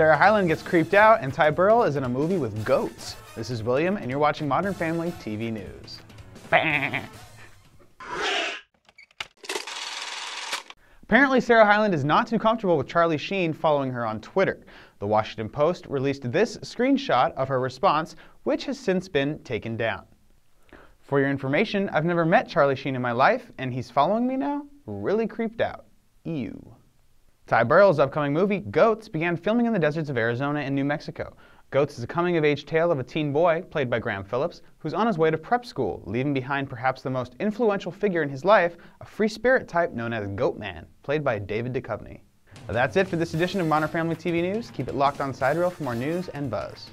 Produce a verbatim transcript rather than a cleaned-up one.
Sarah Hyland gets creeped out, and Ty Burrell is in a movie with goats. This is William, and you're watching Modern Family T V News. Bang! Apparently, Sarah Hyland is not too comfortable with Charlie Sheen following her on Twitter. The Washington Post released this screenshot of her response, which has since been taken down. For your information, I've never met Charlie Sheen in my life, and he's following me now? Really creeped out. Ew. Ty Burrell's upcoming movie, Goats, began filming in the deserts of Arizona and New Mexico. Goats is a coming-of-age tale of a teen boy, played by Graham Phillips, who's on his way to prep school, leaving behind perhaps the most influential figure in his life, a free spirit type known as Goatman, played by David Duchovny. Well, that's it for this edition of Modern Family T V News. Keep it locked on SideReel for more news and buzz.